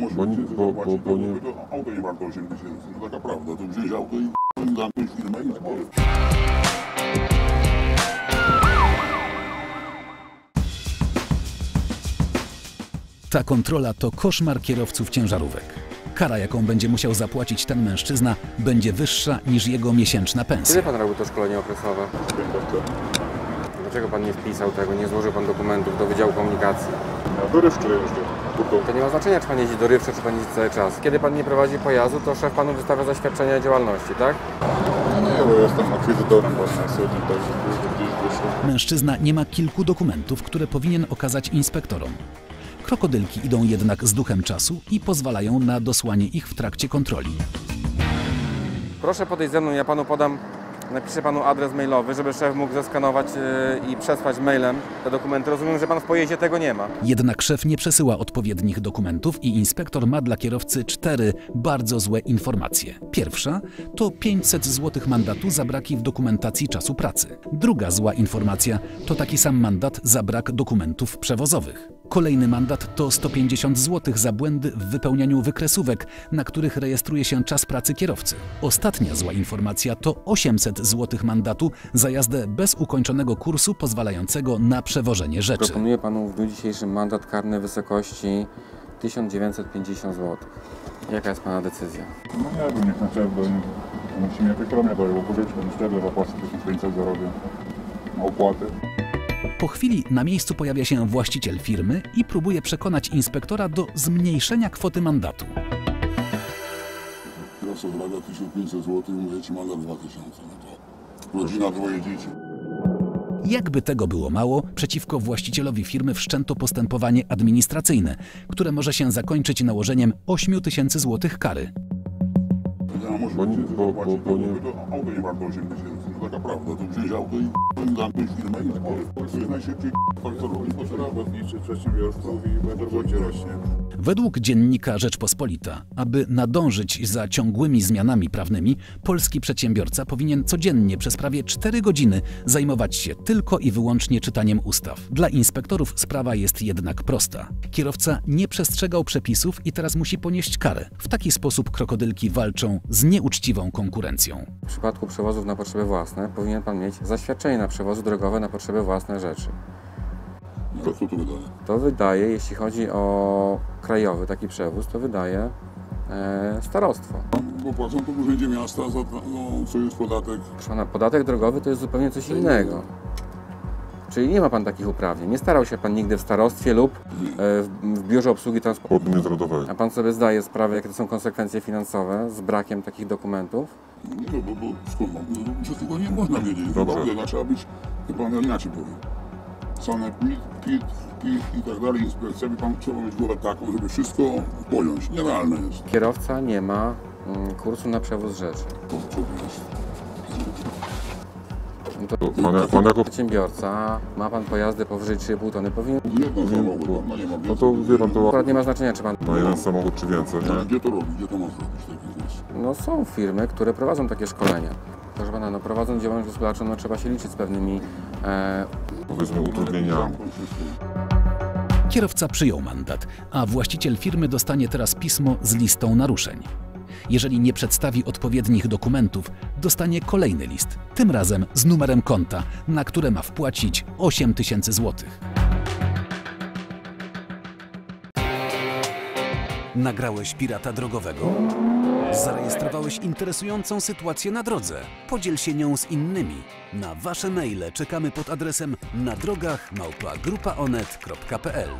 może bo nie auto nie warto 8 tysięcy, no taka prawda, to wziąć auto i zamknąć firmę i zbory. Ta kontrola to koszmar kierowców ciężarówek. Kara, jaką będzie musiał zapłacić ten mężczyzna, będzie wyższa niż jego miesięczna pensja. Kiedy pan robił to szkolenie okresowe? Dlaczego pan nie wpisał tego, nie złożył pan dokumentów do Wydziału Komunikacji? Ja dorywczo jeżdżę. To nie ma znaczenia, czy pan jeździ dorywczo, czy pan jeździ cały czas. Kiedy pan nie prowadzi pojazdu, to szef panu wystawia zaświadczenie działalności, tak? Nie, bo jestem akwizytorem własnym, także gdzieś wyszło. Mężczyzna nie ma kilku dokumentów, które powinien okazać inspektorom. Krokodylki idą jednak z duchem czasu i pozwalają na dosłanie ich w trakcie kontroli. Proszę podejść ze mną, ja panu podam, napiszę panu adres mailowy, żeby szef mógł zeskanować i przesłać mailem te dokumenty. Rozumiem, że pan w pojeździe tego nie ma. Jednak szef nie przesyła odpowiednich dokumentów i inspektor ma dla kierowcy 4 bardzo złe informacje. Pierwsza to 500 zł mandatu za braki w dokumentacji czasu pracy. Druga zła informacja to taki sam mandat za brak dokumentów przewozowych. Kolejny mandat to 150 zł za błędy w wypełnianiu wykresówek, na których rejestruje się czas pracy kierowcy. Ostatnia zła informacja to 800 zł mandatu za jazdę bez ukończonego kursu pozwalającego na przewożenie rzeczy. Proponuję panu w dniu dzisiejszym mandat karny w wysokości 1950 zł. Jaka jest pana decyzja? No nie wiem, niech na czerwę. Musimy jakoś robić, bo pożyczkę niestety zapłacę 1500 zarobię na opłaty. Po chwili na miejscu pojawia się właściciel firmy i próbuje przekonać inspektora do zmniejszenia kwoty mandatu. Kierowca zarabia 1500 zł i mówię ci mandat 2000. No to rodzina, dwoje dzieci. Jakby tego było mało, przeciwko właścicielowi firmy wszczęto postępowanie administracyjne, które może się zakończyć nałożeniem 8000 zł kary. Auto nie warto 8 tysięcy, no taka prawda, to wziąć auto i zamknąć firmę i zbory. W Polsce jest najszybciej faktorów i pośredniczy przedsiębiorstwów i bezrobocie rośnie. Według dziennika Rzeczpospolita, aby nadążyć za ciągłymi zmianami prawnymi, polski przedsiębiorca powinien codziennie przez prawie 4 godziny zajmować się tylko i wyłącznie czytaniem ustaw. Dla inspektorów sprawa jest jednak prosta. Kierowca nie przestrzegał przepisów i teraz musi ponieść karę. W taki sposób krokodylki walczą z nieuczciwą konkurencją. W przypadku przewozów na potrzeby własne powinien pan mieć zaświadczenie na przewozy drogowe na potrzeby własne rzeczy. Co to wydaje? To wydaje, jeśli chodzi o krajowy taki przewóz, to wydaje starostwo. Bo płacą to w urzędzie miasta, za, no, co jest podatek? Proszę pana, podatek drogowy to jest zupełnie coś innego. Czyli nie ma pan takich uprawnień. Nie starał się pan nigdy w starostwie lub w biurze obsługi transportu międzynarodowego. A pan sobie zdaje sprawę, jakie to są konsekwencje finansowe z brakiem takich dokumentów? Nie, bo skąd mam? Wszystkiego nie można wiedzieć. Dobrze. Trzeba być, chyba pan inaczej powiem. Sanepid, PIT i tak dalej, inspekcja, pan trzeba mieć głowę taką, żeby wszystko pojąć. Nierealne jest. Kierowca nie ma kursu na przewóz rzeczy. To jest. Pan jako przedsiębiorca, ma pan pojazdy powyżej 3,5 tony, powinien... Jeden samochód, no nie ma. No to wie pan, to... Akurat nie ma znaczenia, czy pan... No jeden samochód, czy więcej, nie? Gdzie to robi? Gdzie to można robić taki biznes? No są firmy, które prowadzą takie szkolenia. Proszę pana, no prowadząc działalność gospodarczą, no trzeba się liczyć z pewnymi... Powiedzmy utrudnieniami. Kierowca przyjął mandat, a właściciel firmy dostanie teraz pismo z listą naruszeń. Jeżeli nie przedstawi odpowiednich dokumentów, dostanie kolejny list, tym razem z numerem konta, na które ma wpłacić 8000 zł. Nagrałeś pirata drogowego? Zarejestrowałeś interesującą sytuację na drodze? Podziel się nią z innymi. Na wasze maile czekamy pod adresem nadrogach@grupaonet.pl.